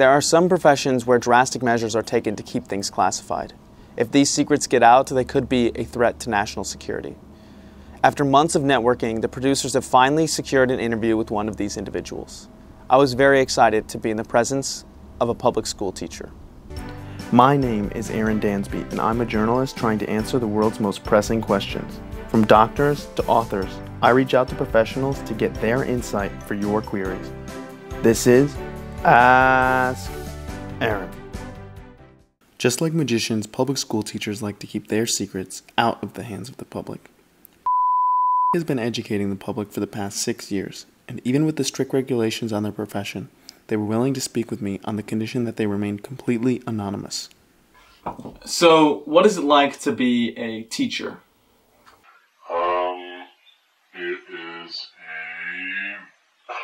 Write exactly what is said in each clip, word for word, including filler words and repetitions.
There are some professions where drastic measures are taken to keep things classified. If these secrets get out, they could be a threat to national security. After months of networking, the producers have finally secured an interview with one of these individuals. I was very excited to be in the presence of a public school teacher. My name is Aaron Dansby, and I'm a journalist trying to answer the world's most pressing questions. From doctors to authors, I reach out to professionals to get their insight for your queries. This is Ask Aaron. Just like magicians, public school teachers like to keep their secrets out of the hands of the public. Has been educating the public for the past six years, and even with the strict regulations on their profession, they were willing to speak with me on the condition that they remained completely anonymous. So, what is it like to be a teacher? Um, it is a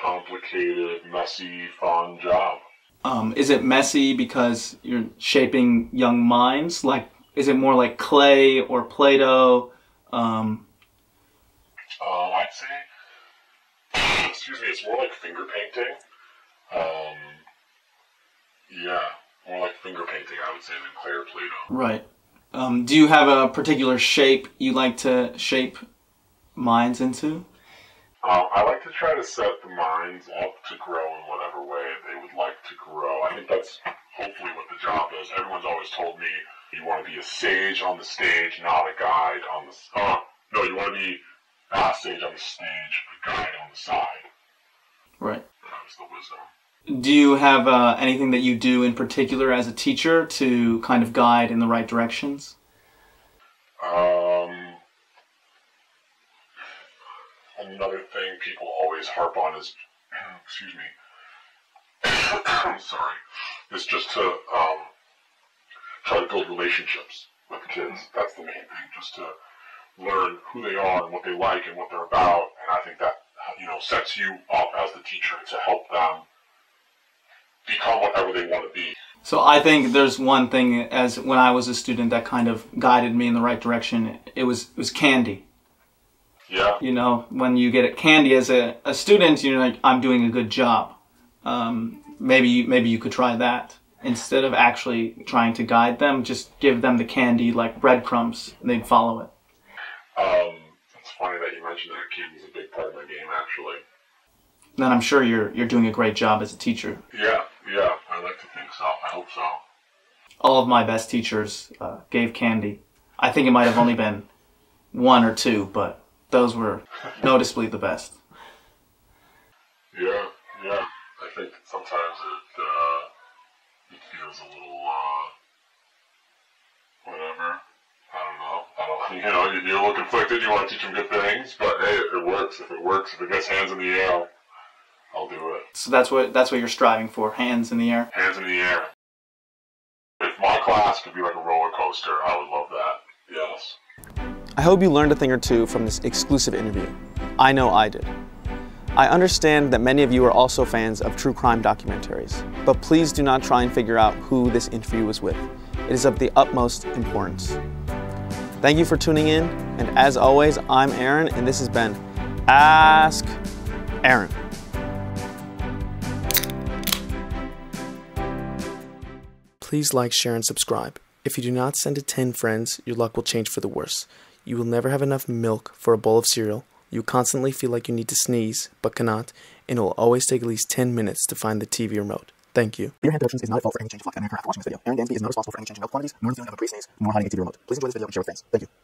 complicated, messy, fun job. Um, is it messy because you're shaping young minds? Like, is it more like clay or Play-Doh? Um... Um, I'd say, excuse me, it's more like finger painting. Um, yeah, more like finger painting, I would say, than clay or Play-Doh. Right. Um, do you have a particular shape you like to shape minds into? Um, I like to try to set the minds up to grow in whatever way they would like to grow. I think that's hopefully what the job is. Everyone's always told me you want to be a sage on the stage, not a guide on the... Uh, no, you want to be... Uh, stage on the stage, a guide on the side. Right. That was the wisdom. Do you have uh, anything that you do in particular as a teacher to kind of guide in the right directions? Um, another thing people always harp on is, excuse me, I'm sorry, is just to um, try to build relationships with kids. That's the main thing, just to learn who they are and what they like and what they're about, and I think that, you know, sets you up as the teacher to help them become whatever they want to be. So I think there's one thing, as when I was a student, that kind of guided me in the right direction. It was it was candy. Yeah. You know, when you get candy as a, a student, you're like, I'm doing a good job. Um, maybe maybe you could try that. Instead of actually trying to guide them, just give them the candy like breadcrumbs, and they'd follow it. Um, it's funny that you mentioned that candy is a big part of my game, actually. Then I'm sure you're you're doing a great job as a teacher. Yeah, yeah, I like to think so. I hope so. All of my best teachers uh, gave candy. I think it might have only been one or two, but those were noticeably the best. Yeah, yeah. I think sometimes it uh, it feels a little uh, whatever. You know, you're a little conflicted, you want to teach them good things, but hey, if it works, if it works, if it gets hands in the air, I'll do it. So that's what that's what you're striving for, hands in the air? Hands in the air. If my class could be like a roller coaster, I would love that, yes. I hope you learned a thing or two from this exclusive interview. I know I did. I understand that many of you are also fans of true crime documentaries, but please do not try and figure out who this interview was with. It is of the utmost importance. Thank you for tuning in, and as always, I'm Aaron, and this has been Ask Aaron. Please like, share, and subscribe. If you do not send to ten friends, your luck will change for the worse. You will never have enough milk for a bowl of cereal. You constantly feel like you need to sneeze, but cannot, and it will always take at least ten minutes to find the T V remote. Thank you. Peter Hand Productions is not at fault for any change of luck that may occur after watching this video. Aaron Dansby is not responsible for any change in milk quantities, nor the feeling of a pre-sneeze, nor hiding a T V remote. Please enjoy this video and share with friends. Thank you.